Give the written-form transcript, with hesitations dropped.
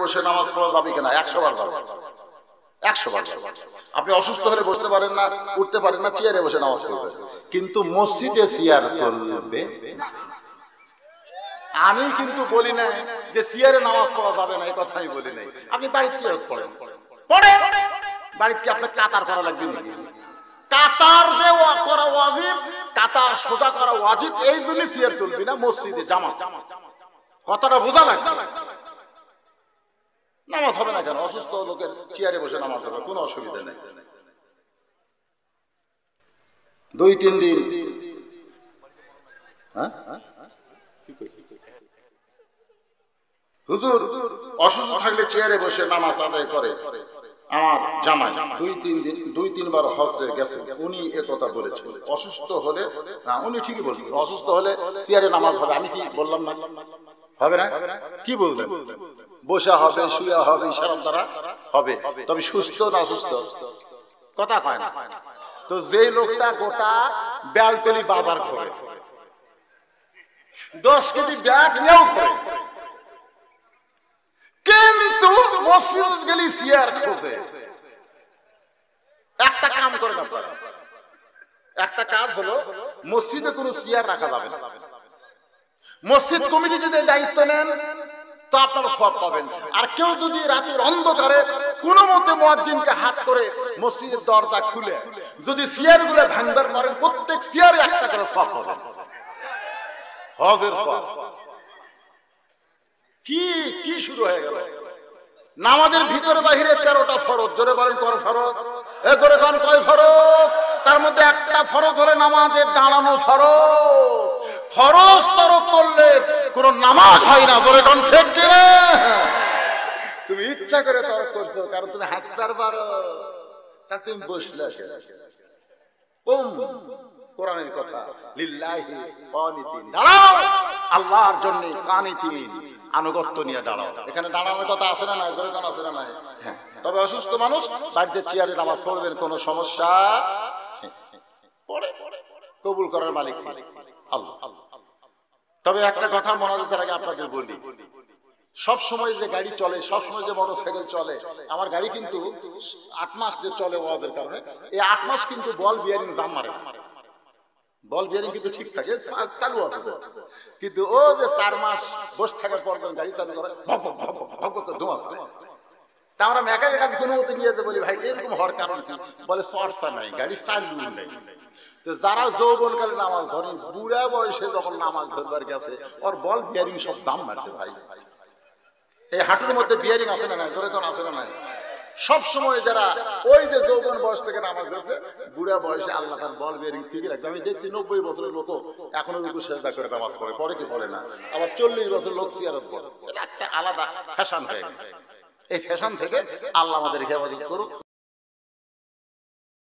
বসে নামাজ পড়া যাবে কিনা 100 বার যাবে 100 বার আপনি অসুস্থ হলে বসতে পারেন না উঠতে পারেন না চেয়ারে বসে নামাজ পড়বেন কিন্তু মসজিদে চেয়ার চলবে না আমি কিন্তু বলি না যে চেয়ারে নামাজ পড়া যাবে না এই কথা আমি বলি নাই আপনি বাড়িতে চেয়ারে পড়েন পড়েন বাড়িতে কি আপনাকে কাতার করা লাগবে না কাতার দেওয়া করা ওয়াজিব কাতার সোজা করা ওয়াজিব এই জন্য চেয়ার চলবে না মসজিদে জামাত কথাটা বোঝা লাগবে নামাজ হবে না কেন অসুস্থ লোকের চেয়ারে বসে নামাজ হবে কোনো অসুবিধা নেই দুই তিন দিন হুজুর অসুস্থ থাকলে চেয়ারে বসে নামাজ আদায় করে আমার জামাই দুই তিনবার হজে গেছে উনি একথা বলেছেন অসুস্থ হলে উনি ঠিকই বলছেন অসুস্থ হলে চেয়ারে নামাজ হবে আমি কি বললাম না হবে না কি বলবেন বসা হবে শুয়া হবে সারা দ্বারা হবে তবে সুস্থ না অসুস্থ কথা কয় না তো যে লোকটা গোটা বেলতলি বাজার করে 10 কেজি ব্যাগ নিয়েও করে কিন্তু মসজিদ গলি চেয়ার খোঁজে একটা কাম করে না একটা কাজ হলো মসজিদে কোনো চেয়ার রাখা যাবে না মসজিদ কমিটি যদি দায়িত্ব নেন তা আপনারা সব পাবেন আর কেউ যদি রাতের অন্ধকারে কোনো মতে মুয়াজ্জিনকে হাত করে মসজিদের দরজা খুলে যদি চেয়ারগুলো ভাঙবার পারেন প্রত্যেক চেয়ারে একটা করে সব পাবেন হজের সব কি কি শুরু হয়ে গেল নামাজের ভিতরে বাহিরে 13টা ফরজ জোরে বলেন কয় ফরজ এ জোরে কোন কয় ফরজ তার মধ্যে একটা ফরজ হলো নামাজের দাঁড়ানো ফরজ ফরজ তরক করলে কোন নামাজ হয় না জোরে কোন ঠিক না তুমি ইচ্ছা করে তরক করছো কারণ তুমি হাত পারবা তা তুমি বসলে কোরআনের কথা লিল্লাহি কানিতিন দাঁড়াও আল্লাহর জন্য কানিতিন আনুগত্য নিয়ে দাঁড়াও এখানে দাঁড়ানোর কথা আছে না নাই জোরে কোন আছে না নাই তবে অসুস্থ মানুষ বাড়িতে চেয়ারে নামাজ পড়বেন কোনো সমস্যা পড়ে কবুল করার মালিক আল্লাহ তবে একটা কথা মনে রাখার আগে আপনাদের বলি সব সময় যে গাড়ি চলে সব সময় যে মোটরসাইকেল চলে আমার গাড়ি কিন্তু 8 মাস যে চলে ওদের কারণে এই 8 মাস কিন্তু বল বিয়ারিং দাম মারে বল বিয়ারিং কিন্তু ঠিক থাকে চালু আছে কিন্তু ও যে 4 মাস বসে থাকার পর গাড়ি চালু করে ভক ভক ভক ভক ধোঁয়া আসে তা আমরা মেকানিক কাছে কোনো মতে নিয়ে বলি ভাই এরকম হওয়ার কারণ কি বলে চর্চা নাই গাড়ি চালু নেই যারা যৌবনকালে নামাজ ধরে বুড়া বয়সে যখন নামাজ ধরবার গেছে ওর বল বিয়ারিং সব দাম মারছে ভাই এই হাঁটুর মধ্যে বিয়ারিং আছে না নাই জোরে কোন আছে না নাই সব সময় যারা ওই যে যৌবন বয়স থেকে নামাজ ধরছে বুড়া বয়সে আল্লাহ তার বল বিয়ারিং ঠিক রাখবে আমি দেখছি 90 বছরের লোক এখনো রুকু সেজদা করে নামাজ পড়ে পড়ে কি পড়ে না আবার 40 বছর লোক চেয়ারে পড়ে এটা একটা আলাদা ফ্যাশন হয়ে গেছে এই ফ্যাশন থেকে আল্লাহ আমাদের হেফাজত করুক।